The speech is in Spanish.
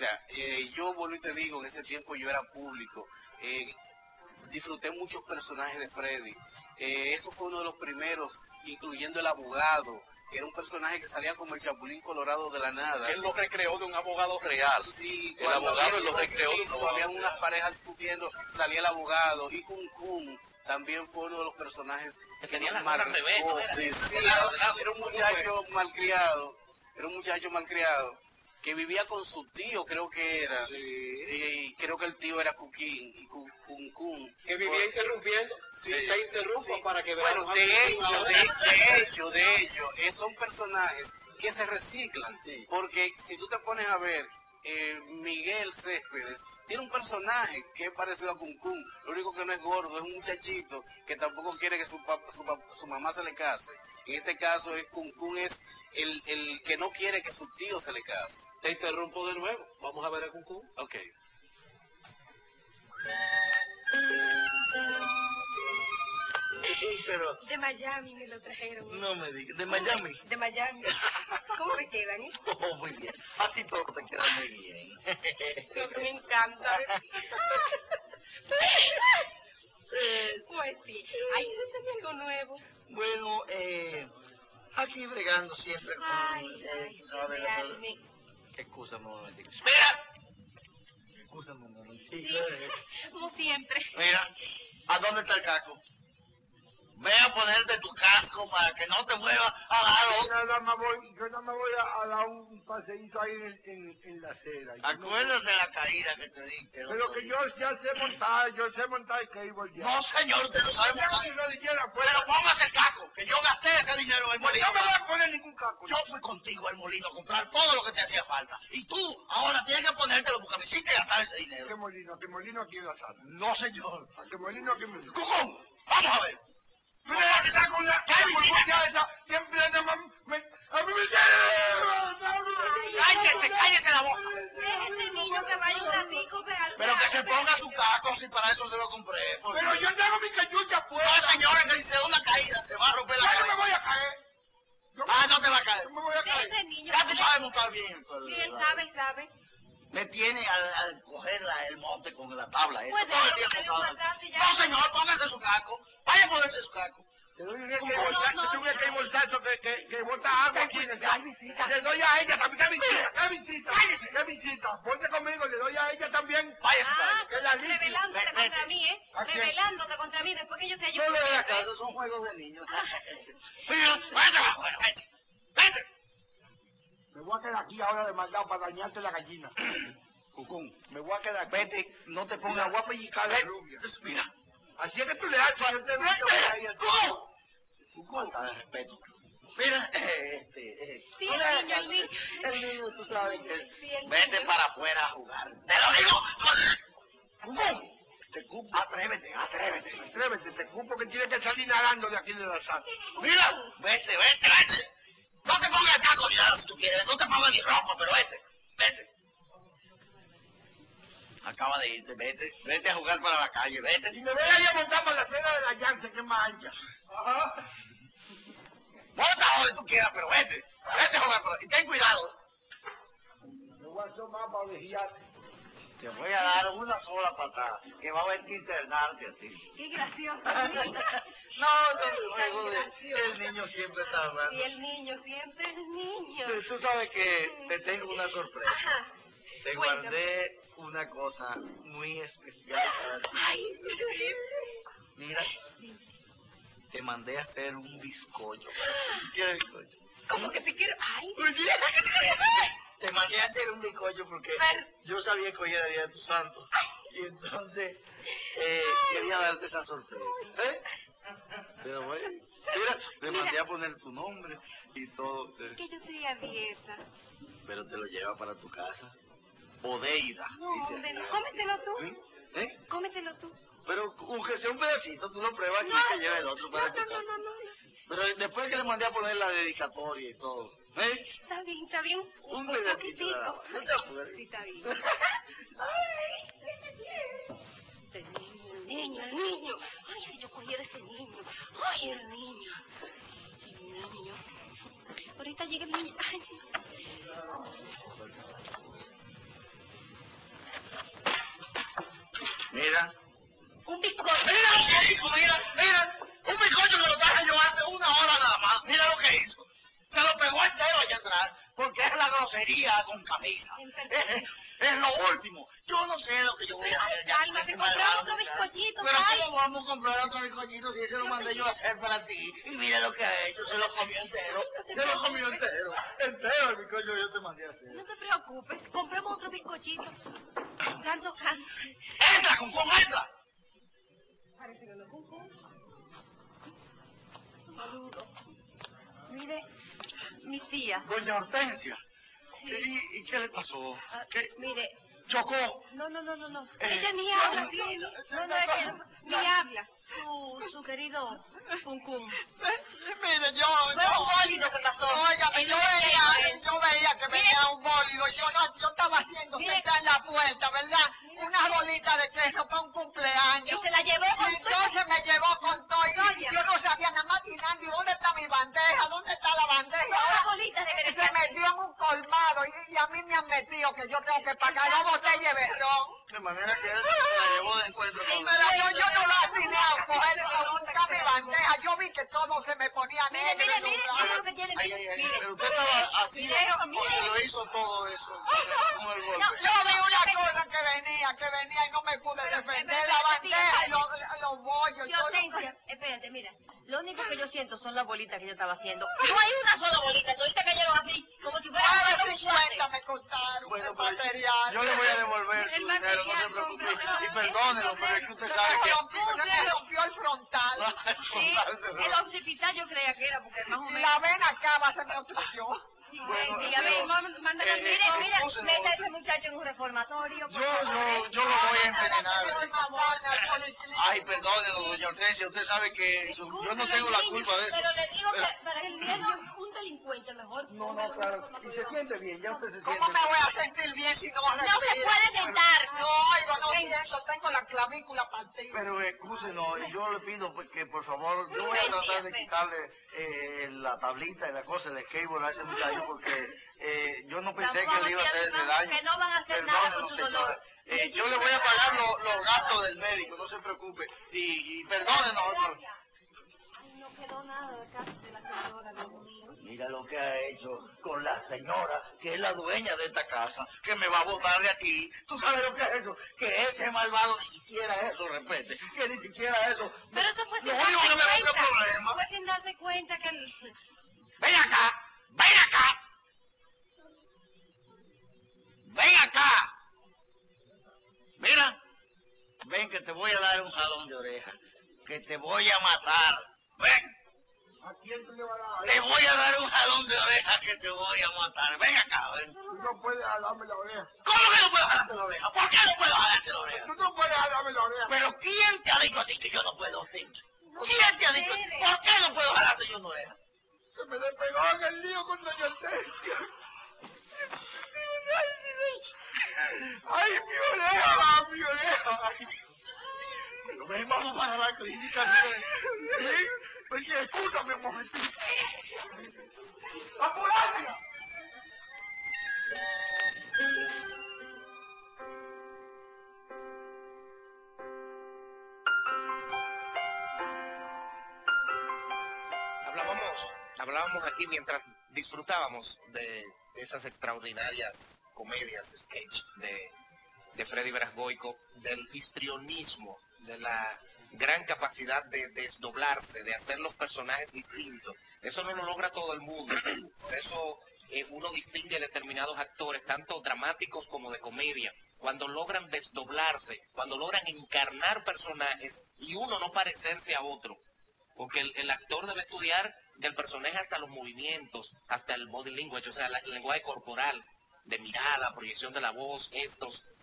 Mira, yo vuelvo y te digo, en ese tiempo yo era público. Disfruté muchos personajes de Freddy. Eso fue uno de los primeros, incluyendo el abogado, que era un personaje que salía como el Chapulín Colorado de la nada. Él lo recreó de un abogado real. Sí, el abogado lo recreó. Habían unas parejas discutiendo, salía el abogado. Y Kun Kun también fue uno de los personajes que tenía la mano al revés. Sí, sí, era un muchacho malcriado. Que vivía con su tío, creo que era, sí. Y creo que el tío era Cuquín, y Cuncún. Que vivía interrumpiendo, sí, te interrumpo, sí, para que vean. Bueno, de hecho, son personajes que se reciclan, sí, porque si tú te pones a ver, Miguel Céspedes tiene un personaje que es parecido a Cuncún, lo único que no es gordo, es un muchachito que tampoco quiere que su mamá se le case. En este caso Cuncún es el que no quiere que su tío se le case. Te interrumpo de nuevo, vamos a ver a Cuncún. Ok. Pero... de Miami me lo trajeron. No me digas, ¿de Miami? De Miami. ¿Cómo me quedan? Oh, muy bien. A ti todo te queda muy bien. Lo que me encanta. Pues sí, ayúdame algo nuevo. Bueno, aquí bregando siempre con... ¿sabes? Excúsame un momentito. ¡Mira! Excúsame un momentito. Sí, como siempre. Mira, ¿a dónde está el caco? Ve a ponerte tu casco para que no te muevas a la... Yo no me voy a dar un paseíto ahí en la acera. Acuérdate de la caída que te diste. Pero que yo ya sé montar, el cable ya. No, señor, te lo sabemos. Pero póngase el casco, que yo gasté ese dinero en el molino. Yo no me voy a poner ningún casco. Yo fui contigo al molino a comprar todo lo que te hacía falta. Y tú ahora tienes que ponértelo porque me hiciste gastar ese dinero. ¿Qué molino? ¿A qué molino aquí en la sala? No, señor. ¿A qué molino aquí en la sala? ¡Cucón! ¡Vamos a ver! Cállese la boca. Ese niño que vaya un ratico, pero que se ponga su casco, si para eso se lo compré. Pero yo tengo mi cachucha puesta. No, señores, que si se da una caída, se va a romper la cabeza. Yo no me voy a caer. No te va a caer. Ya tú sabes montar bien. Sí, él sabe. Me tiene al coger el monte con la tabla esa. No, señor, póngase su casco. Vaya a ponerse su casco. Te doy un bolsazo que bota agua aquí. Le doy a ella también. Camisita. Ponte conmigo, le doy a ella también. Revelándote contra mí, ¿eh? Revelándote contra mí, después que yo te ayude. No le doy a casa, son juegos de niños. Mira, vete. Me voy a quedar aquí ahora de maldad para dañarte la gallina. Cucún, me voy a quedar aquí. Vete, no te pongas guapa y calma. Mira. Así es que tú le haces. ¡Cucún! Cucún, falta de respeto. Mira, sí, el niño, tú sabes que... Vete para afuera a jugar. ¡Te lo digo! ¡Cucún! Te cupo. Atrévete. Te cupo que tienes que salir nadando de aquí de la sala. Mira, vete. No te pongas taco ya si tú quieres, no te pongas ni ropa, pero vete. Acaba de irte, vete a jugar para la calle, vete. Y me voy a ir a montar para la cena de la Yance, que mancha. Ajá. Monta donde tú quieras, pero vete a jugar para la calle. Y ten cuidado. Me voy a hacer más para vigiarte. Te voy a dar una sola patada, que va a haber que internarte a ti. ¡Qué gracioso! No, el niño siempre está hablando. Y el niño. Tú sabes que te tengo una sorpresa. Ajá. Te guardé una cosa muy especial para ti. ¡Ay, sí! Mira, te mandé a hacer un bizcocho. ¿Quieres bizcocho? ¿Cómo que te quiero? ¡Ay! Te mandé a hacer un bizcocho porque yo sabía que hoy era Día de tu Santo. Y entonces quería darte esa sorpresa. Pero bueno, mira, te mandé a poner tu nombre y todo. Es que yo estoy a dieta. Pero te lo lleva para tu casa. Odeida. No, hombre, cómetelo tú. Cómetelo tú. Pero aunque sea un pedacito, tú lo pruebas aquí y te lleva el otro para tu casa. No. Pero después que le mandé a poner la dedicatoria y todo, ¿eh? Está bien. Un pedacito. No te apures. Sí, está bien. Ay, el niño. Ay, si yo cogiera ese niño. Ay, el niño. Ahorita llega el niño. Ay. Mira. Un bizcocho. Mira lo que hizo, mira, mira. Un bizcocho que lo traje yo hace una hora nada más. Mira lo que hizo. Se lo pegó entero allá atrás, porque es la grosería con camisa. Es lo último. Yo no sé lo que yo voy a hacer. Calma, se compró otro bizcochito. Pero ¿cómo vamos a comprar otro bizcochito si ese lo mandé yo a hacer para ti? Y mira lo que ha hecho, se lo comió entero. Se lo comió entero. Entero el bizcocho yo te mandé a hacer. No te preocupes, compremos otro bizcochito. Tanto canto. ¡Entra, Cuncún, entra! Parece que no es Cuncún. Saludo. Mire, mi tía. Doña Hortensia. Sí. ¿Y qué le pasó? ¿Qué? Mire. ¿Chocó? No. Ella ni habla. Ni habla. Su querido Cuncún. Mire, yo... un bólido que pasó. Óigame, yo veía que venía un bólido. Yo estaba haciendo que está en la puerta, ¿verdad? Una bolita de queso para un cumpleaños. Y se la llevó con... entonces me llevó con todo. Yo no sabía nada más tirando. ¿Y dónde está mi bandeja? ¿Dónde está la bandeja? Se metió en un colmado y a mí me han metido que yo tengo que pagar la botella de berrón. De manera que él la llevó de encuentro con... Pero yo no la atiné a coger nunca mi bandeja. Yo vi que todo se me ponía negro. Mire lo que tiene. Pero usted estaba así porque lo hizo todo eso. Yo vi una cosa que venía y no me pude defender. La bandeja y los bollos. Espérate, mira. Lo único que yo siento son las bolitas que yo estaba haciendo. No hay una sola bolita, todavía cayeron así, como si fuera un suelta. Me costaron bueno, el material. Yo le voy a devolver el material, no se preocupe. Y perdónelo, pero es que usted sabe que... se rompió el frontal. Sí, el occipital yo creía que era, porque más o menos... La vena acaba, se me obstruyó. Bueno, sí, a ver, mándame al médico. Mira, meta a ese muchacho en un reformatorio. Yo lo voy a envenenar. Ay, perdone, doña Hortensia, usted sabe que yo no tengo la culpa de eso. Pero le digo que para el niño un delincuente mejor. No, claro. Y se siente bien, ya usted se siente. ¿Cómo me voy a sentir bien si no respira? No se puede sentar. No pienso, tengo la clavícula partida. Pero excúsenos, yo le pido que por favor, yo voy a tratar de quitarle la tablita y la cosa de skateboard a ese muchacho. Porque yo no pensé que le iba a hacer daño. Que no van a hacer nada con tu dolor. Yo le voy a pagar los gastos del médico, no se preocupe. Y perdónenos. No quedó nada de casa de la señora, Dios mío. Mira lo que ha hecho con la señora, que es la dueña de esta casa, que me va a botar de aquí. ¿Tú sabes lo que es eso? Que ese malvado ni siquiera eso respete, que ni siquiera eso... Pero eso fue sin darse cuenta. Fue sin darse cuenta que... ¡Ven acá! ¡Ven acá! ¡Ven acá! Mira, ven que te voy a dar un jalón de oreja, que te voy a matar. ¡Ven! ¿A quién te va a dar? Te voy a dar un jalón de oreja que te voy a matar. Ven acá, ven. Tú no puedes jalarme la oreja. ¿Cómo que no puedo jalarte la oreja? ¿Por qué no puedo jalarte la oreja? Tú no puedes jalarme la oreja. ¿Pero quién te ha dicho a ti que yo no puedo? ¿Quién te ha dicho? ¿Por qué no puedo jalarte yo la oreja? Se me despegó en el lío con doña Hortensia. ¡Ay, mi oreja! ¡Mi oreja! Pero ven, vamos para la clínica. Oye, escúchame un momentito. ¡Ambulancia! Hablábamos aquí mientras disfrutábamos de esas extraordinarias comedias, sketch de Freddy Beras Goico, del histrionismo, de la gran capacidad de desdoblarse, de hacer los personajes distintos. Eso no lo logra todo el mundo. Por eso uno distingue determinados actores, tanto dramáticos como de comedia, cuando logran desdoblarse, cuando logran encarnar personajes y uno no parecerse a otro. Porque el actor debe estudiar del personaje hasta los movimientos, hasta el body language, o sea, el lenguaje corporal, de mirada, proyección de la voz, gestos,